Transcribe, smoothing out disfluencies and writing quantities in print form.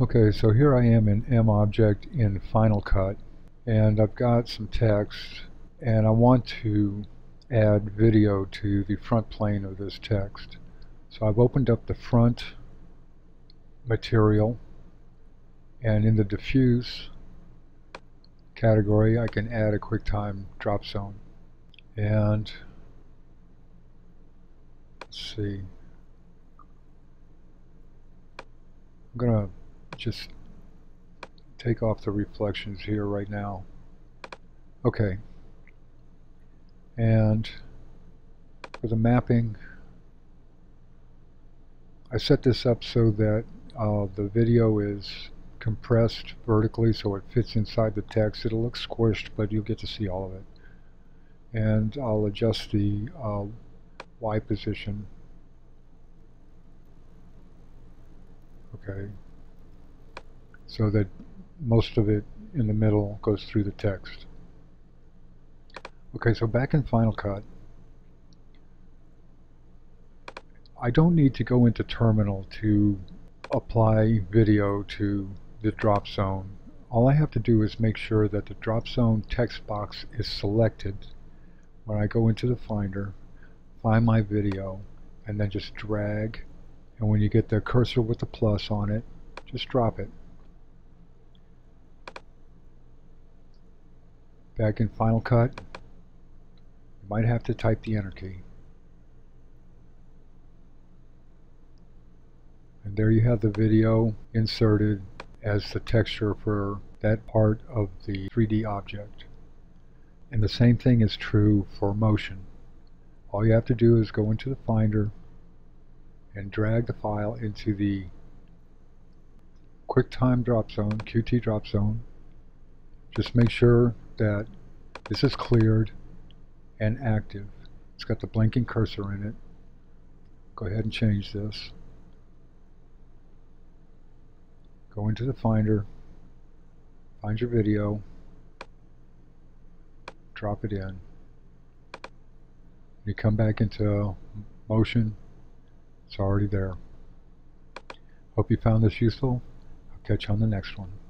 Okay, so here I am in mObject in Final Cut, and I've got some text, and I want to add video to the front plane of this text. So I've opened up the front material, and in the diffuse category I can add a QuickTime drop zone. And let's see, I'm going to just take off the reflections here right now. Okay, and for the mapping I set this up so that the video is compressed vertically so it fits inside the text. It'll look squished, but you'll get to see all of it. And I'll adjust the Y position. Okay, so that most of it in the middle goes through the text. Okay, so back in Final Cut, I don't need to go into Terminal to apply video to the drop zone. All I have to do is make sure that the drop zone text box is selected when I go into the Finder, find my video, and then just drag, and when you get the cursor with the plus on it, just drop it. Back in Final Cut, you might have to type the Enter key. And there you have the video inserted as the texture for that part of the 3D object. And the same thing is true for Motion. All you have to do is go into the Finder and drag the file into the QuickTime drop zone, QT drop zone. Just make sure that this is cleared and active. It's got the blinking cursor in it. Go ahead and change this. Go into the Finder, find your video, drop it in. You come back into Motion, it's already there. Hope you found this useful. I'll catch you on the next one.